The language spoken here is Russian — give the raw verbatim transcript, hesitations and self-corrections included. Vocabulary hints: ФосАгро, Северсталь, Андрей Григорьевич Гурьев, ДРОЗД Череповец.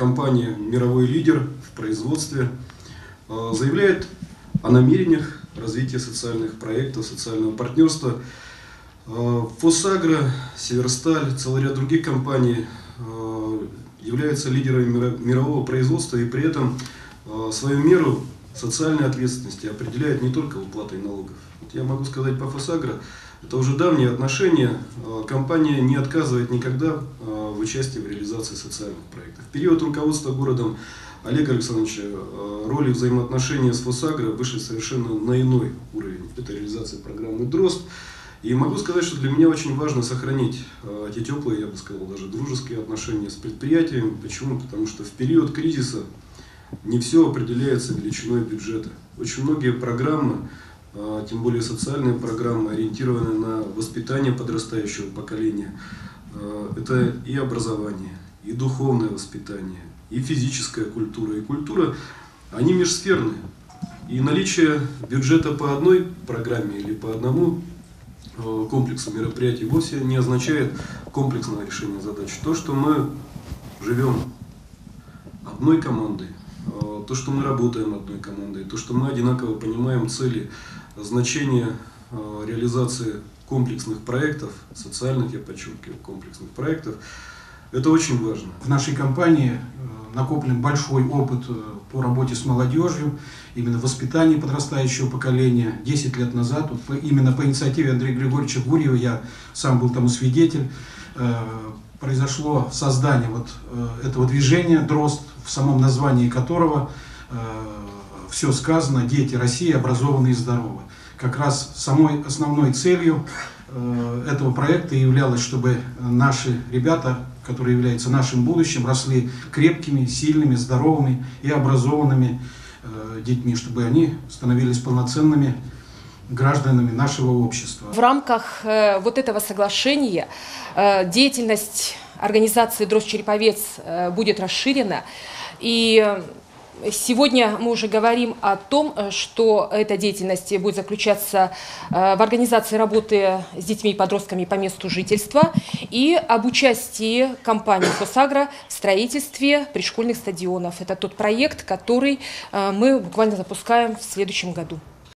компания «Мировой лидер в производстве» заявляет о намерениях развития социальных проектов, социального партнерства. ФосАгро, Северсталь, целый ряд других компаний являются лидерами мирового производства, и при этом свою меру социальной ответственности определяет не только уплатой налогов. Вот я могу сказать по ФосАгро, это уже давние отношения, компания не отказывает никогда в участии в реализации социальных проектов. В период руководства городом Олега Александровича роли взаимоотношения с ФосАгро вышли совершенно на иной уровень. Это реализация программы ДРОЗД. И могу сказать, что для меня очень важно сохранить те теплые, я бы сказал, даже дружеские отношения с предприятиями. Почему? Потому что в период кризиса не все определяется величиной бюджета. Очень многие программы, тем более социальные программы, ориентированы на воспитание подрастающего поколения. Это и образование, и духовное воспитание, и физическая культура, и культура. Они межсферные. И наличие бюджета по одной программе или по одному комплексу мероприятий вовсе не означает комплексного решения задач. То, что мы живем одной командой, то, что мы работаем одной командой, то, что мы одинаково понимаем цели, значение реализации комплексных проектов, социальных, я подчеркиваю, комплексных проектов, это очень важно. В нашей компании накоплен большой опыт по работе с молодежью, именно воспитание подрастающего поколения. десять лет назад, вот, именно по инициативе Андрея Григорьевича Гурьева, я сам был тому свидетель, э, произошло создание вот э, этого движения «ДРОЗД», в самом названии которого э, все сказано: «Дети России образованные и здоровы». Как раз самой основной целью э, этого проекта являлось, чтобы наши ребята, которые являются нашим будущим, росли крепкими, сильными, здоровыми и образованными э, детьми, чтобы они становились полноценными гражданами нашего общества. В рамках э, вот этого соглашения э, деятельность организации «ДРОЗД Череповец» э, будет расширена. И сегодня мы уже говорим о том, что эта деятельность будет заключаться в организации работы с детьми и подростками по месту жительства и об участии компании ФосАгро в строительстве пришкольных стадионов. Это тот проект, который мы буквально запускаем в следующем году.